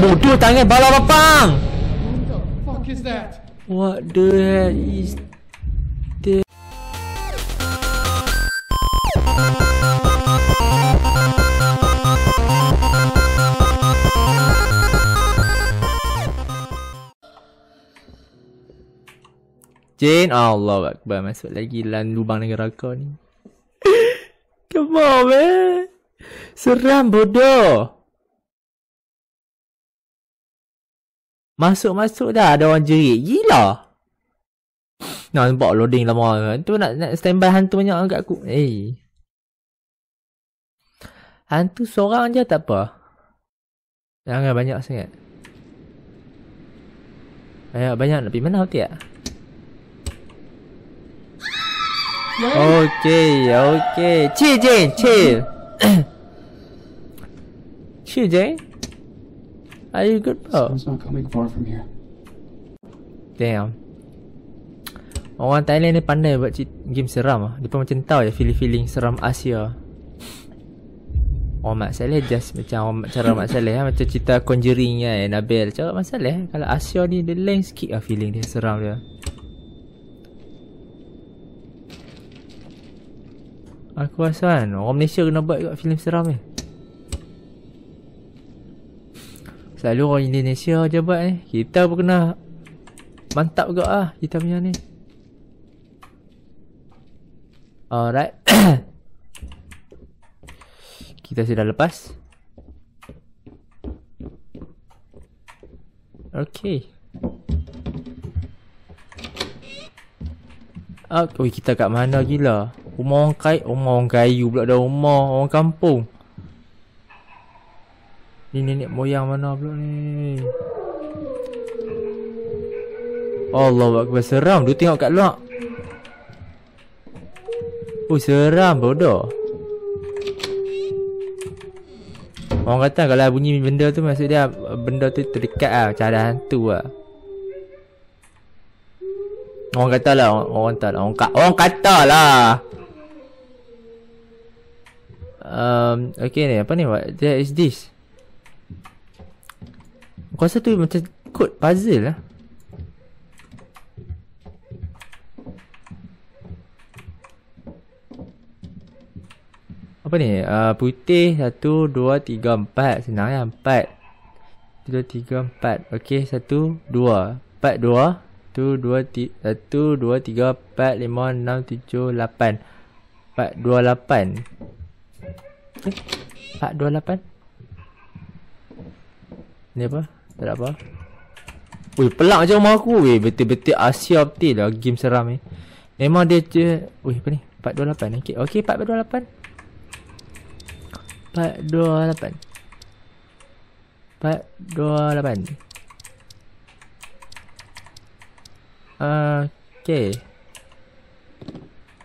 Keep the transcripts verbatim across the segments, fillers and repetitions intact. bodoh tangan balapapang. What the fuck is that? What the heck is this? Jane, Allah Akbar, masuk lagi dalam lubang neraka ni. Come on, man. Seram bodoh. Masuk-masuk dah ada orang jerit. Gila. Nak nampak loading lama. Tu nak nak standby hantu banyak kat aku. Eh. Hantu seorang je tak apa. Jangan banyak sangat. Banyak-banyak nak pergi mana hati tak? Okay, okay. Chill, Jane, chill. Chill, Jane. Are you good, bro? Someone's not coming far from here. Damn. Orang Thailand ni pandai buat game seram ah. Dia pun macam tahu je feeling-feeling seram Asia. Oh, Mak Saleh just macam cara Mak Saleh ha? Macam cerita Conjuring kan, Nabil. Cara Mak Saleh kalau Asia ni dia lain sikit lah feeling dia seram dia. Aku rasa kan orang Malaysia kena buat kat filem seram ni. Selalu orang Indonesia je buat ni. Kita pun kena mantap juga lah kita punya ni. Alright. Kita sudah lepas. Okay. Oh, kita kat mana gila? Rumah orang kait, rumah orang kayu pula dah, rumah orang kampung. Ni nenek moyang mana pula ni? Allahu Akbar, seram. Dia tengok kat luar. Oh, seram bodoh. Orang kata kalau bunyi benda tu maksud dia benda tu terdekat lah, macam ada hantu lah. Orang kata lah, orang, orang kata lah, orang, orang kata lah. Um, okay ni, apa ni? What is this? Aku rasa tu macam kod puzzle lah. Apa ni? Uh, putih, satu, dua, tiga, empat. Senang ya, empat. Dua, tiga, empat. Okay, satu, dua. Empat, dua. Satu, dua, tiga. Satu, dua, tiga, empat, lima, enam, tujuh, lapan. Empat, dua, lapan. empat dua lapan. Ni apa? Tak ada apa. Ui, pelak macam rumah aku weh. Betul-betul Asia betul lah game seram ni. Memang dia je. Ui, apa ni? empat dua lapan. Okey, okey empat dua lapan. empat dua lapan. empat dua lapan. Okey.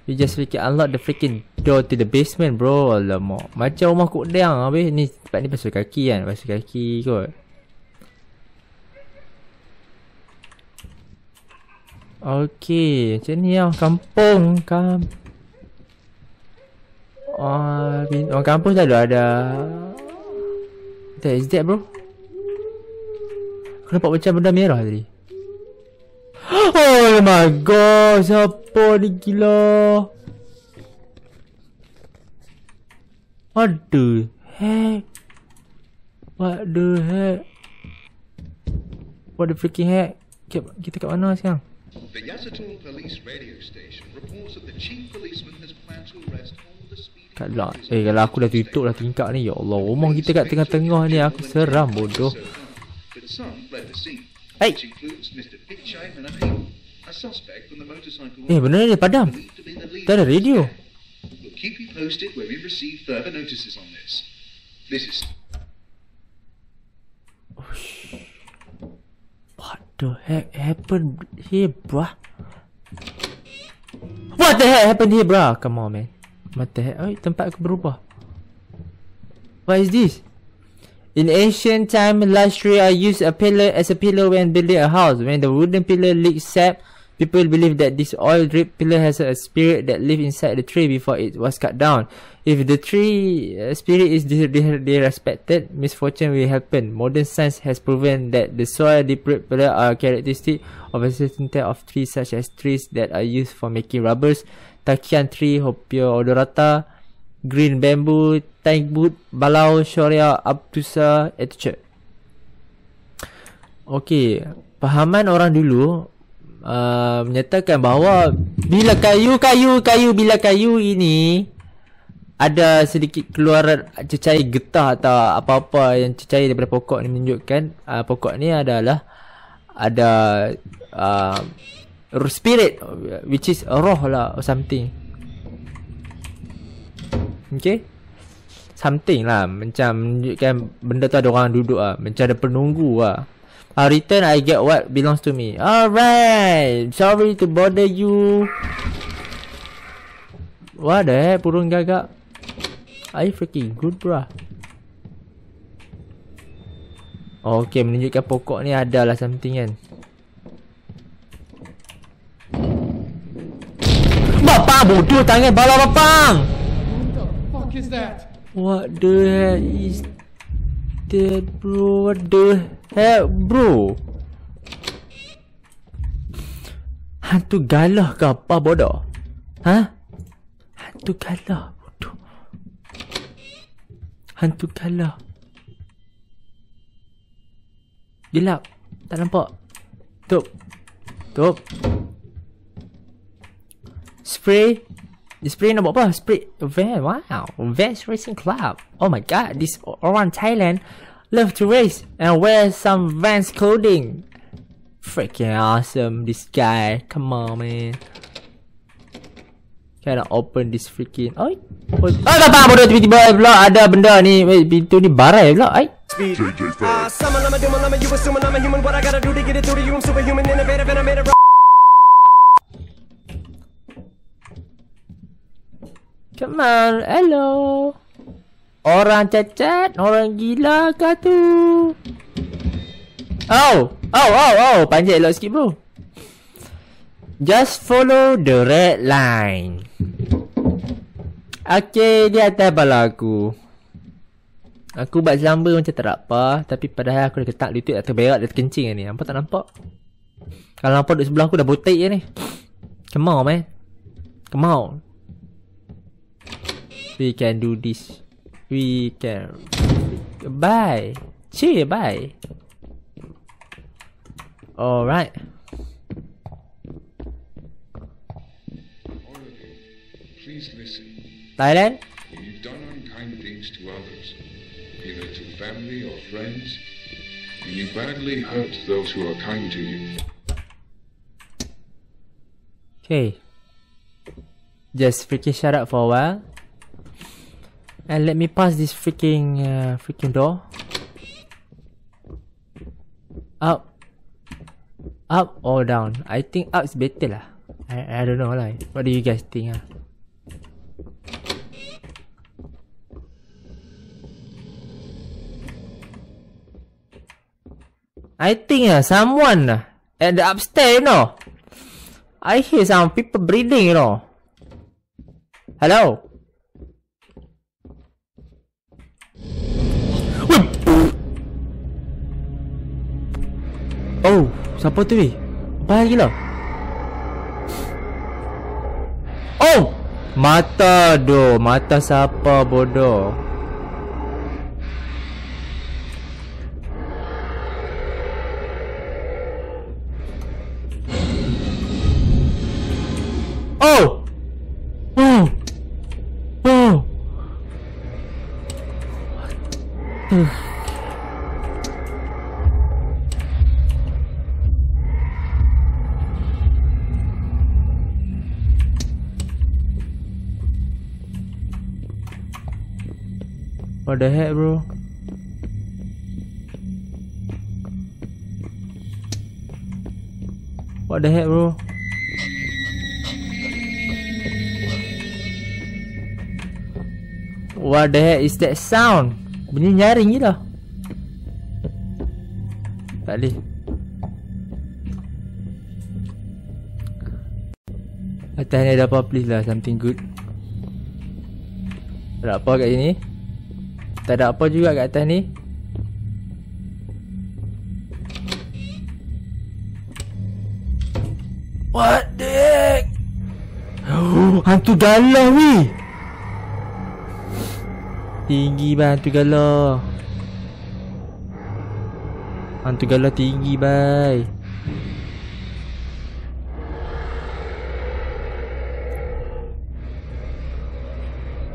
You just freaking unlock the freaking door to the basement, bro. Alamak. Macam rumah Kok Dang habis. Ni tempat ni basuh kaki kan. Basuh kaki kot. Okay. Macam ni lah. Kampung. Kamp. Oh, orang kampung selalu ada. What is that, bro? Aku nampak macam benda merah tadi. Oh my god, siapa ni gila? What the heck? What the heck? What the freaking heck? Kita kat mana sekarang? The Yazatun Police Radio Station reports that the chief policeman has planned to arrest all the speeding. Kalau eh kalau aku dah tutup lah tingkap ni, ya Allah, rumah kita kat tengah-tengah ni aku seram bodoh. Hey. Eh, benar ni padam. Tak ada radio. What the heck happened here, bruh? What the heck happened here, bruh? Come on, man. What the heck? Oi, tempat aku berubah. What is this? In ancient time, large trees are used a pillar as a pillar when building a house. When the wooden pillar leaks sap People believe that this oil drip pillar has a spirit that lived inside the tree before it was cut down. If the tree uh, spirit is disrespected, misfortune will happen. Modern science has proven that the soil drip pillar are characteristic of a certain type of trees, such as trees that are used for making rubbers, takian tree, Hoppia odorata, green bamboo, tangwood, balau, shorea, obtusa, et cetera. Okey, pahaman orang dulu uh, menyatakan bahawa bila kayu, kayu, kayu, bila kayu ini ada sedikit keluaran cecair getah atau apa-apa yang cecair daripada pokok ni menunjukkan uh, pokok ni adalah ada uh, spirit, which is roh lah or something. Okay, something lah, macam menunjukkan benda tu ada orang duduk lah, macam ada penunggu lah. I return, I get what belongs to me. Alright, sorry to bother you. What the heck, burung gagak? Are you freaking good, bruh? Okay, menunjukkan pokok ni adalah something kan. Bapang bodoh, tangan bala bapang. What the fuck is that? What the heck is that, bro? What the heck? Eh, hey, bro. Hantu galah ke apa bodoh? Ha? Hantu galah bodoh. Hantu galah. Gelap. Tak nampak. Tup. Tup. Spray. Spray nak buat apa? Spray. Wow. Vans Racing Club. Oh my god. This orang Thailand love to race and wear some Vans clothing. Freaking awesome, this guy. Come on, man. Can I open this freaking... Oi. Oi. Oh, apa bodoh tiba-tiba pula ada benda ni. Wait, pintu ni barai pula. Ai. Come on. Hello. Orang cacat, orang gila kau tu. Oh, oh, oh, oh, panjat elok sikit, bro. Just follow the red line. Okay, dia atas bala aku. Aku buat selamba macam tak apa, tapi padahal aku dah ketak lutut, dah terberak, dah terkencing ni. Nampak tak nampak? Kalau nampak duduk sebelah aku dah botek je ni. Come on, man. Come on. We can do this. We can bye. Cheer, bye. Alright. Please listen. Thailand? When you've done unkind things to others, either to family or friends, and you badly hurt those who are kind to you. Okay. Just freaking shut up for a while. And let me pass this freaking uh, freaking door. Up, up or down? I think up is better lah. I I don't know lah. What do you guys think ah? I think ah uh, someone uh, at the upstairs, you know. I hear some people breathing, you know. Hello. Oh, siapa tu ni? Bahaya gila. Oh, mata doh, mata siapa bodoh? Oh. Oh. Oh. What? What the heck, bro? What the heck, bro? What the heck is that sound? Bunyi nyaring je lah. Tak boleh. At tahan ada apa, please lah. Something good. Tak ada apa kat sini. Tak ada apa juga kat atas ni. What the heck? Oh, hantu galah weh. Tinggi bang hantu galah. Hantu galah tinggi bang.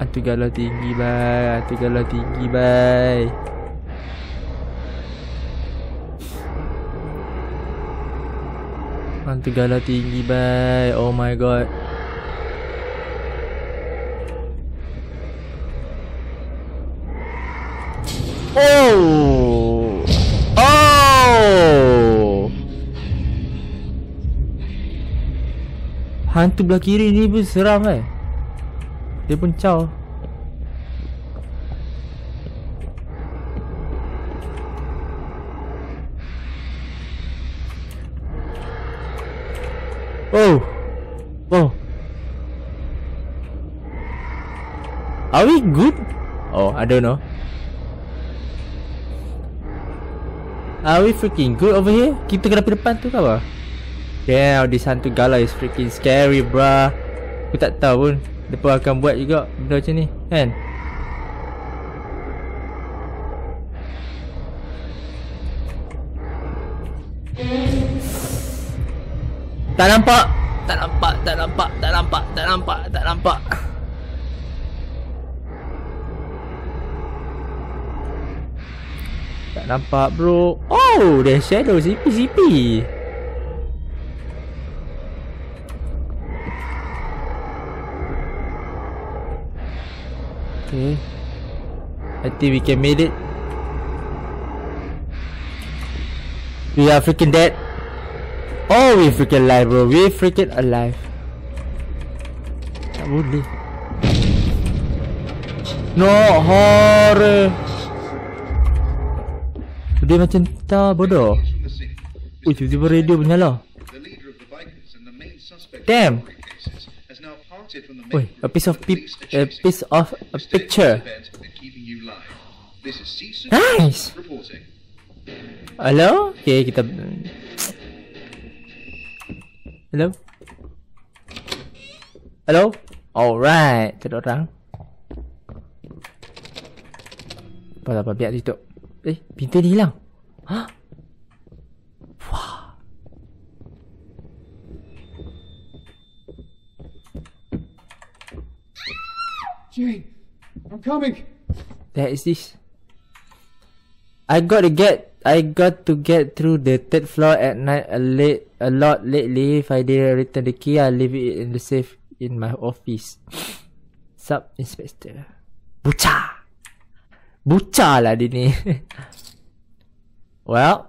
Hantu galah tinggi bang. Hantu galah tinggi bang. Hantu galah tinggi bye. Oh my god. Oh. Oh. Hantu belah kiri ni pun seram eh. Dia pun caw. Oh, oh. Are we good? Oh, I don't know. Are we freaking good over here? Kita kena pergi depan tu ke apa? Damn, this hantu galah is freaking scary, bruh. Aku tak tahu pun depa akan buat juga benda macam ni, kan? Tak nampak, tak nampak, tak nampak, tak nampak, tak nampak, tak nampak. Tak nampak bro. Oh, there's shadow zipi-zipi. Okay, I think we can make it. We are freaking dead. Oh, we freaking alive bro, we freaking alive. Tak boleh. No, horror. Dia macam tak bodoh. Ui, tiba-tiba radio menyala. Damn. Ui, a piece of peep, a piece of a picture. Nice. Hello? Okay, kita... Hello? Hello? Alright, tak ada orang. Apa-apa, biar tutup. Eh, pintu ni hilang. Hah? Wah. Jane, I'm coming. There is this. I got to get. I got to get through the third floor at night a late a lot lately. If I didn't return the key, I leave it in the safe in my office. Sub Inspector. Bucha. Bucha lah dia ni. Well,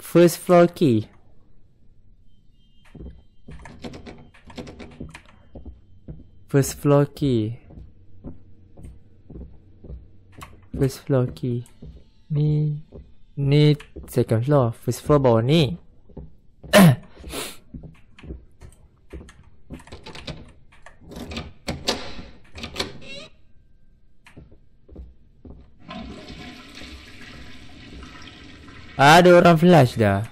first floor key. First floor key. First floor key. Ni. Ni second floor. First floor bawah ni. Ada orang flash dah. Tak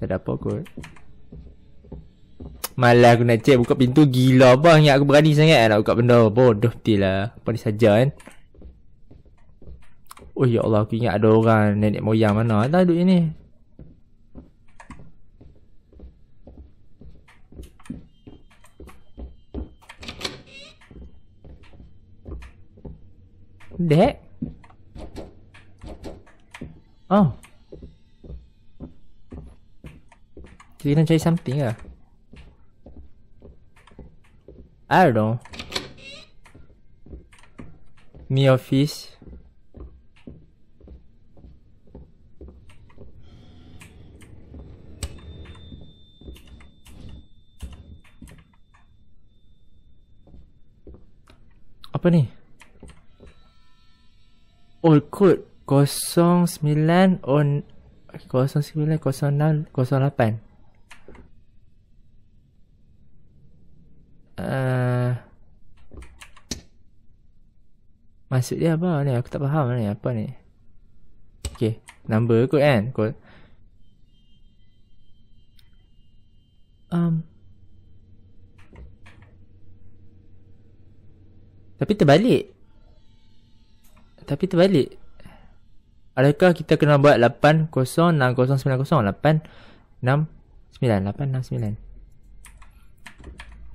ada apa kot. Malah aku nak cek buka pintu. Gila bang, yang aku berani sangat nak buka benda. Bodoh betul lah. Apa ni saja kan. Oh ya Allah, aku ingat ada orang nenek moyang mana tak duduk sini. Dek. Oh. Kita nak cari something lah. I don't know. Me office. Apa ni? old code zero nine on zero nine zero enam zero lapan. Uh, maksud dia apa ni? Aku tak faham ni apa ni. Okay, number kot kan? Kot. Um. Tapi terbalik. Tapi terbalik. Adakah kita kena buat lapan kosong enam kosong sembilan kosong lapan enam sembilan lapan enam sembilan?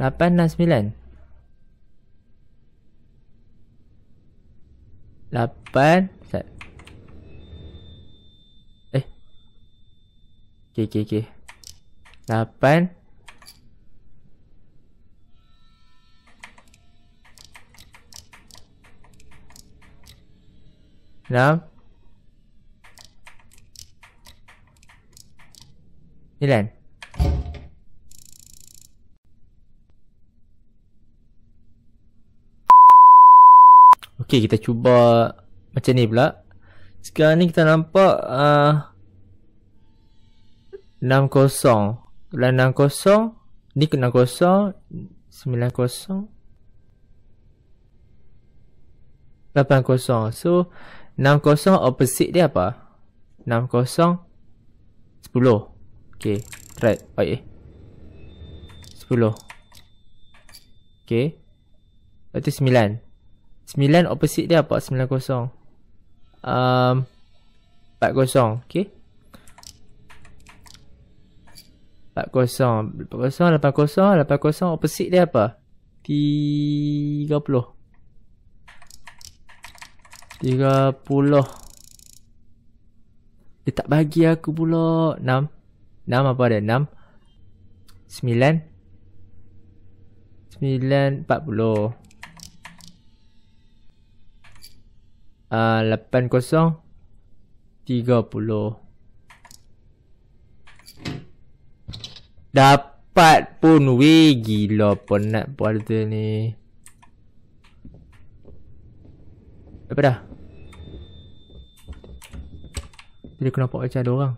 lapan enam sembilan lapan. Eh. Okey okey okey. lapan enam sembilan. Okey, kita cuba macam ni pula. Sekarang ni kita nampak uh, enam kosong. Kalau enam kosong, ni ke enam kosong, sembilan kosong, lapan kosong. So enam kosong opposite dia apa? enam kosong sepuluh. Okay, right. Baik, eh sepuluh. Okay, lepas tu sembilan. sembilan opposite dia apa? sembilan kosong um, empat kosong. Okay, empat kosong, lapan kosong, lapan kosong opposite dia apa? tiga puluh. Tiga puluh. Dia tak bagi aku pula. Enam. Enam apa ada? Enam. Sembilan. Sembilan. Empat puluh. Lapan kosong. Tiga puluh. Dapat pun weh. Gila penat pada ni. Apa dah? Jadi aku nampak macam ada orang.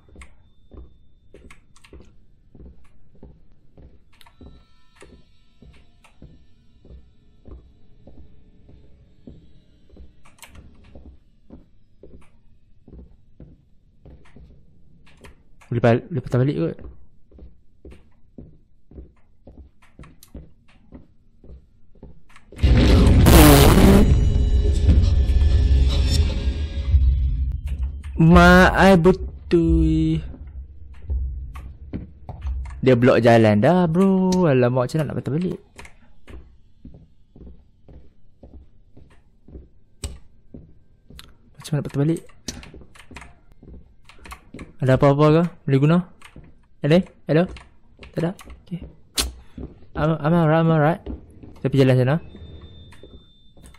Boleh, bal- boleh patah balik kot. Maaf betul. Dia blok jalan dah bro. Alamak, macam mana nak patah balik. Macam mana nak patah balik? Ada apa-apa ke? Boleh guna? Hello? Hello? Tak ada? Okay, I'm, I'm alright, I'm alright. Kita pergi jalan sana.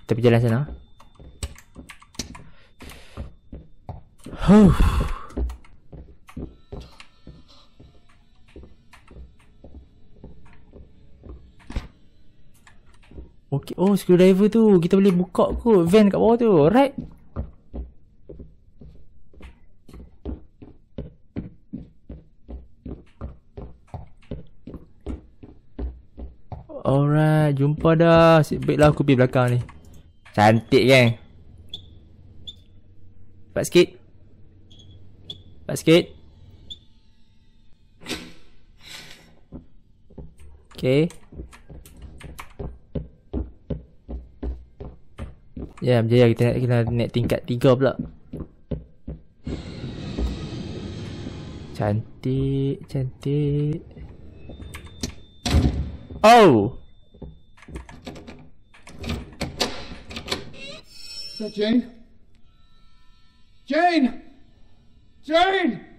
Kita pergi jalan sana. Huh. Okey, oh screwdriver tu kita boleh buka kot van kat bawah tu, right? Alright, jumpa dah. Baiklah aku pergi belakang ni. Cantik kan? Cepat sikit. Cepat sikit. Okay. Ya, yeah, berjaya. Kita nak, kita naik tingkat tiga pula. Cantik, cantik. Oh! Is that Jane? Jane! Jane!